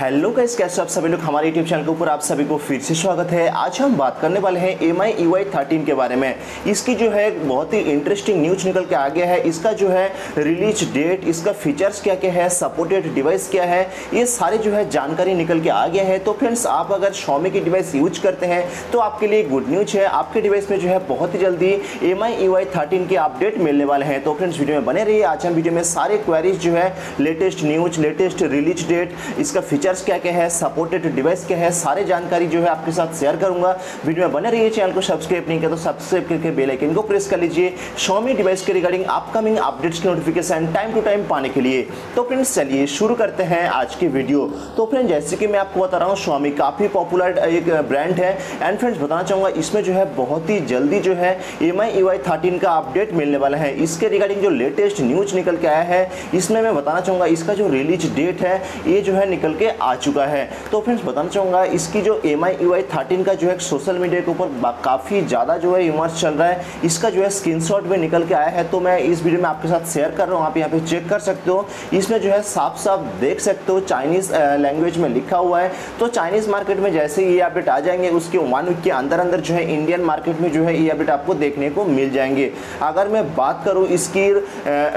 Hello guys, कैसे आप सभी लोग। हमारे यूट्यूब चैनल के ऊपर आप सभी को फिर से स्वागत है। आज हम बात करने वाले हैं MIUI 13 के बारे में। इसकी जो है बहुत ही इंटरेस्टिंग न्यूज निकल के आ गया है। इसका जो है रिलीज डेट, इसका फीचर्स क्या क्या है, सपोर्टेड डिवाइस क्या है, ये सारी जो है जानकारी निकल के आ गया है। तो फ्रेंड्स, आप अगर Xiaomi की डिवाइस यूज करते हैं तो आपके लिए गुड न्यूज है। आपके डिवाइस में जो है बहुत ही जल्दी MIUI 13 के अपडेट मिलने वाले हैं। तो फ्रेंड्स, वीडियो में बने रहिए। आज हम वीडियो में सारे क्वेरीज जो है, latest news, latest release date, इसका फीचर्स क्या क्या है, सपोर्टेड डिवाइस क्या है, सारे जानकारी जो है आपके साथ शेयर करूंगा। वीडियो में बने रहिए। चैनल को सब्सक्राइब नहीं किया तो सब्सक्राइब करके बेल आइकन को प्रेस कर लीजिए Xiaomi डिवाइस के रिगार्डिंग अपकमिंग अपडेट्स की नोटिफिकेशन टाइम टू टाइम पाने के लिए। तो फ्रेंड्स, चलिए शुरू करते हैं आज की वीडियो। तो फ्रेंड्स, जैसे कि मैं आपको बता रहा हूँ, Xiaomi काफ़ी पॉपुलर एक ब्रांड है। एंड फ्रेंड्स, बताना चाहूँगा इसमें जो है बहुत ही जल्दी जो है MIUI 13 का अपडेट मिलने वाला है। इसके रिगार्डिंग जो लेटेस्ट न्यूज निकल के आया है, इसमें मैं बताना चाहूँगा इसका जो रिलीज डेट है ये जो है निकल के आ चुका है। तो फ्रेंड्स, बताना चाहूँगा इसकी जो MIUI 13 का जो है सोशल मीडिया के ऊपर काफ़ी ज़्यादा जो है विमर्श चल रहा है। इसका जो है स्क्रीनशॉट भी निकल के आया है, तो मैं इस वीडियो में आपके साथ शेयर कर रहा हूँ। आप यहाँ पे चेक कर सकते हो, इसमें जो है साफ साफ देख सकते हो चाइनीज़ लैंग्वेज में लिखा हुआ है। तो चाइनीज़ मार्केट में जैसे ये अपडेट आ जाएंगे, उसके 1 वीक के अंदर अंदर जो है इंडियन मार्केट में जो है ये अपडेट आपको देखने को मिल जाएंगे। अगर मैं बात करूँ इसकी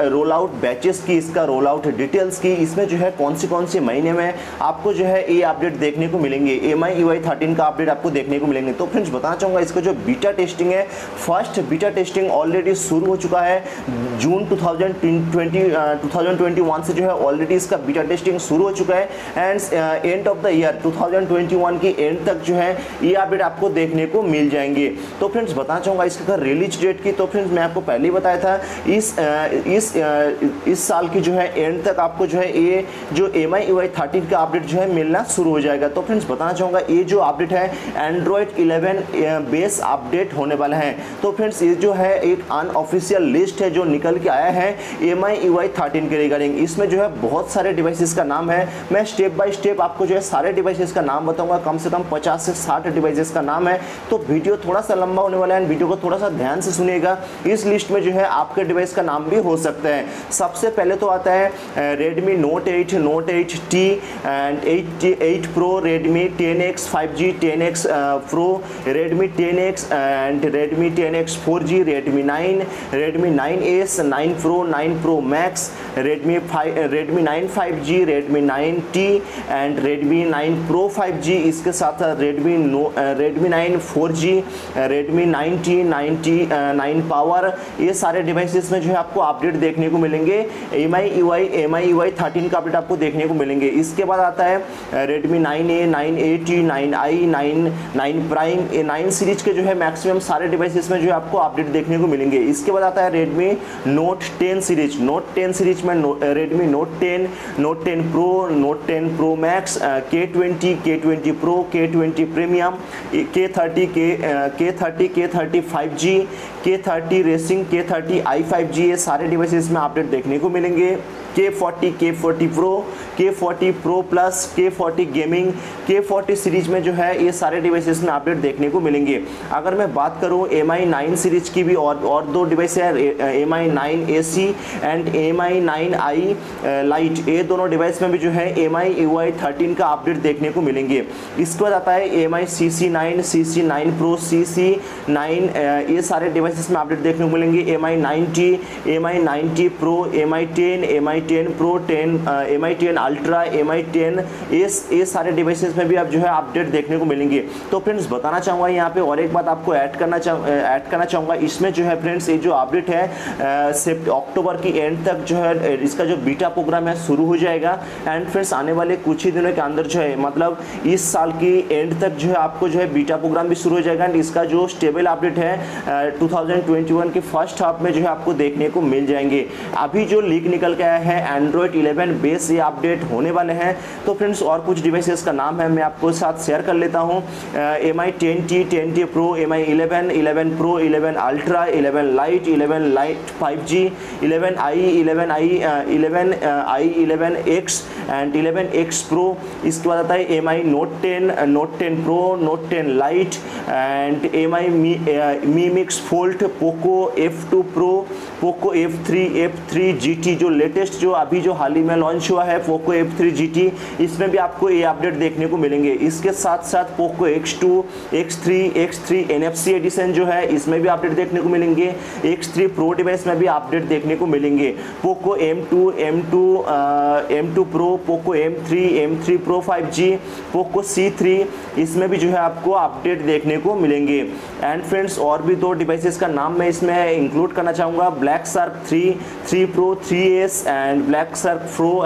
रोल आउट बैचेस की, इसका रोल आउट डिटेल्स की, इसमें जो है कौन से महीने में आपको जो है ये अपडेट देखने को मिलेंगे, MIUI 13 का अपडेट आपको देखने को मिलेंगे। तो फ्रेंड्स, बताना चाहूँगा इसका जो बीटा टेस्टिंग है, फर्स्ट बीटा टेस्टिंग ऑलरेडी शुरू हो चुका है। जून 2021 से जो है ऑलरेडी इसका बीटा टेस्टिंग शुरू हो चुका है। And end of the year 2021 की एंड तक जो है ये अपडेट आपको देखने को मिल जाएंगे। तो फ्रेंड्स, बताना चाहूँगा इसका रिलीज डेट की। तो फ्रेंड्स, मैं आपको पहले ही बताया था इस साल की जो है एंड तक आपको जो है ये जो MIUI 13 का अपडेट जो है मिलना शुरू हो जाएगा। तो फ्रेंड्स, बताना चाहूँगा ये जो अपडेट है एंड्रॉयड 11 बेस अपडेट होने वाला है। तो फ्रेंड्स, ये जो है एक अनऑफिशियल लिस्ट है जो निकल के आया है MIUI 13 के रिगार्डिंग। इसमें जो है बहुत सारे डिवाइसेस का नाम है। मैं स्टेप बाय स्टेप आपको जो है सारे डिवाइसेस का नाम बताऊँगा। कम से कम 50 से 60 डिवाइसेस का नाम है। तो वीडियो थोड़ा सा लंबा होने वाला है, वीडियो को थोड़ा सा ध्यान से सुनिएगा। इस लिस्ट में जो है आपके डिवाइस का नाम भी हो सकता है। सबसे पहले तो आता है Redmi Note 8, Note 8T and 8 Pro, Redmi 10X 5G, 10X Pro, Redmi 10X and Redmi 10X 4G, Redmi 9, Redmi 9S, 9 Pro, 9 Pro Max, Redmi 9 5G, Redmi 9T and Redmi 9 Pro 5G। इसके साथ Redmi 9 4G, Redmi 9T, 9 Power, ये सारे devices में जो है आपको update देखने को मिलेंगे। MIUI 13 का अपडेट आपको देखने को मिलेंगे। इसके बाद आता है Redmi 9A, 9AT, 9i, 9 Prime, 9 series के जो है मैक्सिमम सारे डिवाइसेस में जो है आपको अपडेट देखने को मिलेंगे। इसके बाद आता है Redmi Note 10 series. Note 10 series में Redmi Note 10, Note 10 Pro, Note 10 Pro Max, K20, K20 Pro, K20 Premium, K30, K30 5G, K30 Racing, K30 i5G, ये सारे डिवाइसेस में अपडेट देखने को मिलेंगे। K40, K40 Pro, K40 Pro Plus, K40 Gaming, K40 series में जो है ये सारे डिवाइसेस में अपडेट देखने को मिलेंगे। अगर मैं बात करूँ MI9 सीरीज की भी, और दो डिवाइस है MI9AC एंड MI9i Lite, ये दोनों डिवाइस में भी जो है MIUI 13 का अपडेट देखने को मिलेंगे। इसके बाद आता है MI CC9, CC9 Pro, CC9, ये सारे डिवाइसेस में अपडेट देखने को मिलेंगे। MI9T, MI9T Pro, MI10, MI10 Pro, MI10 Ultra, MI10 ये सारे डिवाइसेस में भी आप जो है अपडेट देखने को मिलेंगे। तो फ्रेंड्स, बताना चाहूँगा यहाँ पे और एक बात आपको ऐड करना चाहूँगा। इसमें जो है फ्रेंड्स, ये जो अपडेट है अक्टूबर की एंड तक जो है इसका जो बीटा प्रोग्राम है शुरू हो जाएगा। एंड फ्रेंड्स, आने वाले कुछ ही दिनों के अंदर जो है, मतलब इस साल की एंड तक जो है आपको जो है बीटा प्रोग्राम भी शुरू हो जाएगा। एंड इसका जो स्टेबल अपडेट है 2021 के फर्स्ट हाफ में जो है आपको देखने को मिल जाएंगे। अभी जो लीक निकल के आया है एंड्रॉयड 11 बेस, ये अपडेट होने वाले हैं। तो फ्रेंड्स, और कुछ डिवाइसेस का नाम है मैं आपको साथ शेयर कर लेता हूँ। MI10T, 10T Pro, MI11, 11 Pro, 11 Ultra, 11 Lite, 11 Lite 5G, 11i, 11X and 11X Pro। इसके बाद आता है MI Note 10, Note 10 Pro, Note 10 Lite and MI Mi Mix Fold, Poco F2 Pro, Poco F3 GT जो latest जो अभी जो हाल ही में लॉन्च हुआ है पोको F3 GT, इसमें भी आपको ये अपडेट देखने को मिलेंगे। इसके साथ साथ पोको X3 NFC एडिशन जो है इसमें भी अपडेट देखने को मिलेंगे। X3 Pro डिवाइस में भी अपडेट देखने को मिलेंगे। Poco M2 Pro, Poco M3 Pro 5G, Poco C3, इसमें भी जो है आपको अपडेट देखने को मिलेंगे। एंड फ्रेंड्स और भी दो डिवाइसेस का नाम मैं इसमें इंक्लूड करना चाहूँगा, black shark 3 Pro 3S and black shark 4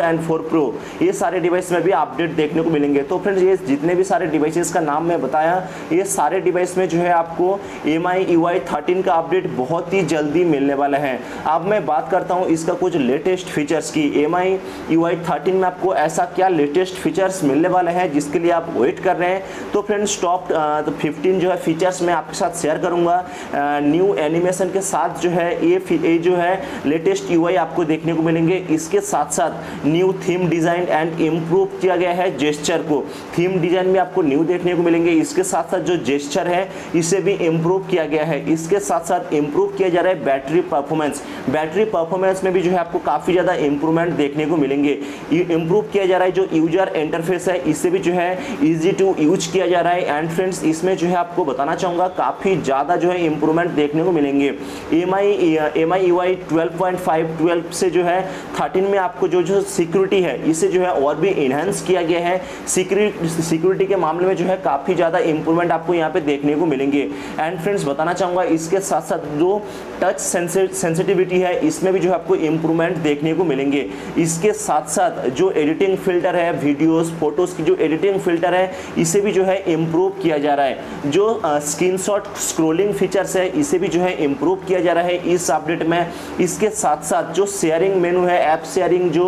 and 4 Pro, ये सारे डिवाइस में भी अपडेट देखने को मिलेंगे। तो फ्रेंड्स ये जितने भी सारे डिवाइसेस का नाम मैं बताया, ये सारे डिवाइस में जो है आपको MIUI 13 का अपडेट बहुत ही जल्दी मिलने वाला है। अब मैं बात करता हूँ इसका कुछ लेटेस्ट फीचर्स की। MIUI 13 में आपको ऐसा क्या लेटेस्ट फीचर्स मिलने वाला है जिसके लिए आप वेट कर रहे हैं। तो फ्रेंड्स टॉप 15 जो है फीचर्स मैं आपके साथ शेयर करूंगा। न्यू एनिमेशन के साथ जो है ये जो है लेटेस्ट यूआई आपको देखने को मिलेंगे। इसके साथ साथ new theme design and improve किया गया है जेस्चर को। थीम डिज़ाइन में आपको न्यू देखने को मिलेंगे। इसके साथ साथ जो जेस्चर है इसे भी इम्प्रूव किया गया है। इसके साथ साथ इम्प्रूव किया जा रहा है बैटरी परफॉर्मेंस। बैटरी परफॉर्मेंस में भी जो है आपको काफ़ी ज़्यादा इम्प्रूवमेंट देखने को मिलेंगे। इम्प्रूव किया जा रहा है जो यूजर इंटरफेस है, इससे भी जो है ईजी टू यूज किया जा रहा है। एंड फ्रेंड्स इसमें जो है आपको बताना चाहूँगा काफ़ी ज़्यादा जो है इम्प्रूवमेंट देखने को मिलेंगे। MIUI 12.5 से जो है 13 में आपको जो सिक्योरिटी है इसे जो है और भी इन्हेंस किया गया है। सिक्योरिटी के मामले में जो है काफ़ी ज़्यादा इम्प्रूवमेंट आपको यहाँ पे देखने को मिलेंगे। एंड फ्रेंड्स बताना चाहूँगा इसके साथ साथ जो टच सेंसिटिविटी है इसमें भी जो है आपको इम्प्रूवमेंट देखने को मिलेंगे। इसके साथ साथ जो एडिटिंग फिल्टर है, वीडियोज़ फोटोज़ की जो एडिटिंग फिल्टर है इसे भी जो है इम्प्रूव किया जा रहा है। जो स्क्रीनशॉट स्क्रोलिंग फीचर्स है इसे भी जो है इम्प्रूव किया जा रहा है इस अपडेट में। इसके साथ साथ जो शेयरिंग मेनू है, ऐप शेयरिंग जो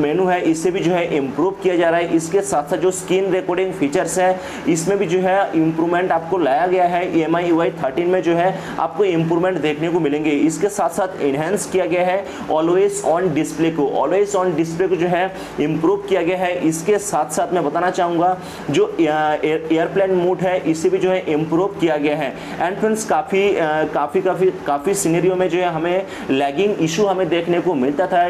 मेनू है इसे भी जो है इम्प्रूव किया जा रहा है। इसके साथ साथ जो स्क्रीन रिकॉर्डिंग फीचर्स है इसमें भी जो है इम्प्रूवमेंट आपको लाया गया है। MIUI 13 में जो है आपको इम्प्रूवमेंट देखने को मिलेंगे। इसके साथ साथ इन्हेंस किया गया है ऑलवेज ऑन डिस्प्ले को जो है इम्प्रूव किया गया है। इसके साथ साथ मैं बताना चाहूँगा जो एयरप्लेन मोड है इसे भी जो है इम्प्रूव किया गया है। एंड फ्रेंड्स काफ़ी सिनेरियो में जो है हमें लैगिंग इशू हमें देखने को मिलता था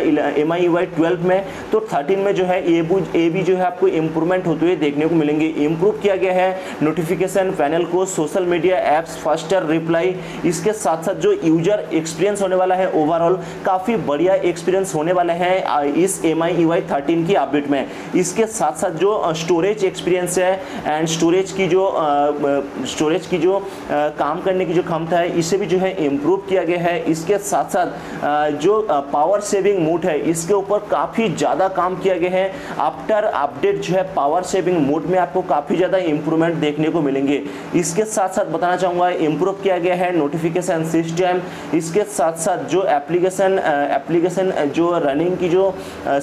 MIUI 12 में, तो 13 में जो है ये भी जो है आपको इम्प्रूवमेंट होते हुए देखने को मिलेंगे। इम्प्रूव किया गया है नोटिफिकेशन पैनल को, social media apps, faster reply. इसके साथ साथ जो यूजर एक्सपीरियंस होने वाला है ओवरऑल काफ़ी बढ़िया एक्सपीरियंस होने वाला है इस MIUI 13 की अपडेट में। इसके साथ साथ जो स्टोरेज एक्सपीरियंस है एंड स्टोरेज की जो काम करने की जो क्षमता है इसे भी जो है इम्प्रूव किया गया है। इसके साथ साथ जो पावर सेविंग मोड है इसके ऊपर काफ़ी ज़्यादा काम किया गया है। आफ्टर अपडेट जो है पावर सेविंग मोड में आपको काफ़ी ज़्यादा इम्प्रूवमेंट देखने को मिलेंगे। इसके साथ साथ बताना चाहूँगा इम्प्रूव किया गया है नोटिफिकेशन सिस्टम। इसके साथ साथ जो एप्लीकेशन जो रनिंग की जो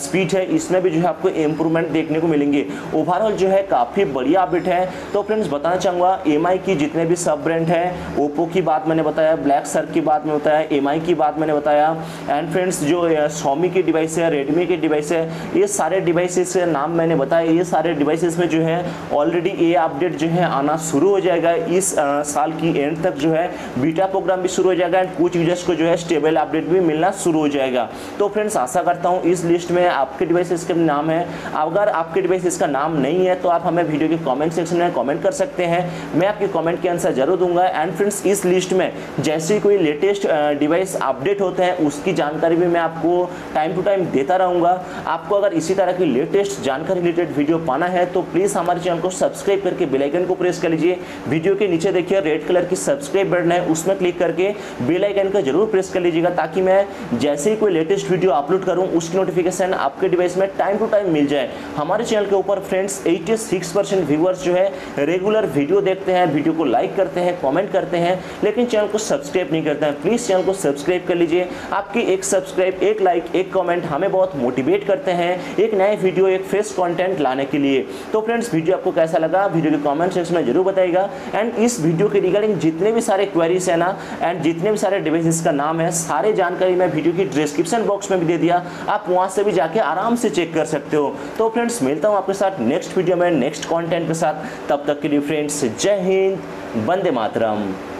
स्पीड है इसमें भी जो है आपको इम्प्रूवमेंट देखने को मिलेंगे। ओवरऑल जो है काफ़ी बढ़िया अपडेट है। तो फ्रेंड्स बताना चाहूँगा MI की जितने भी सब ब्रांड है, ओप्पो की बात मैंने बताया, ब्लैक शार्क की बात मैंने बताया, MI की बात मैंने बताया। एंड फ्रेंड्स जो Xiaomi की डिवाइस है, रेडमी की डिवाइस है, ये सारे डिवाइसेस के नाम मैंने बताया। ये सारे डिवाइसेस में जो है ऑलरेडी ये अपडेट जो है आना शुरू हो जाएगा। इस साल की एंड तक जो है बीटा प्रोग्राम भी शुरू हो जाएगा एंड कुछ यूजर्स को जो है स्टेबल अपडेट भी मिलना शुरू हो जाएगा। तो फ्रेंड्स आशा करता हूँ इस लिस्ट में आपके डिवाइसेस के नाम है। अगर आपके डिवाइसेस का नाम नहीं है तो आप हमें वीडियो के कॉमेंट सेक्शन में कॉमेंट कर सकते हैं, मैं आपके कॉमेंट के आंसर जरूर दूंगा। एंड फ्रेंड्स इस लिस्ट में जैसे कोई लेटेस्ट डिवाइस अपडेट होते हैं उसकी जानकारी भी मैं आपको टाइम टू टाइम देता रहूँगा। आपको अगर इसी तरह की लेटेस्ट जानकारी रिलेटेड वीडियो पाना है तो प्लीज़ हमारे चैनल को सब्सक्राइब करके बेल आइकन को प्रेस कर लीजिए। वीडियो के नीचे देखिए रेड कलर की सब्सक्राइब बटन है, उसमें क्लिक करके बेल आइकन को जरूर प्रेस कर लीजिएगा ताकि मैं जैसे ही कोई लेटेस्ट वीडियो अपलोड करूँ उसकी नोटिफिकेशन आपके डिवाइस में टाइम टू टाइम मिल जाए। हमारे चैनल के ऊपर फ्रेंड्स 86% व्यूअर्स जो है रेगुलर वीडियो देखते हैं, वीडियो को लाइक करते हैं, कमेंट करते हैं, लेकिन चैनल को सब्सक्राइब नहीं करते हैं। प्लीज़ चैनल को सब्सक्राइब कर लीजिए। आपके एक सब्सक्राइब, एक लाइक, एक कमेंट हमें बहुत मोटिवेट करते हैं एक नए वीडियो, एक फ्रेश कंटेंट लाने के लिए। तो फ्रेंड्स वीडियो आपको कैसा लगा वीडियो के कमेंट सेक्शन में जरूर बताइएगा। एंड इस वीडियो के रिगार्डिंग जितने भी सारे क्वेरीज है ना एंड जितने भी सारे डिवाइसेस का नाम है, सारे जानकारी मैं वीडियो की डिस्क्रिप्शन बॉक्स में भी दे दिया, आप वहाँ से भी जाके आराम से चेक कर सकते हो। तो फ्रेंड्स मिलता हूँ आपके साथ नेक्स्ट वीडियो में नेक्स्ट कॉन्टेंट के साथ। तब तक के लिए फ्रेंड्स जय हिंद, वंदे मातरम।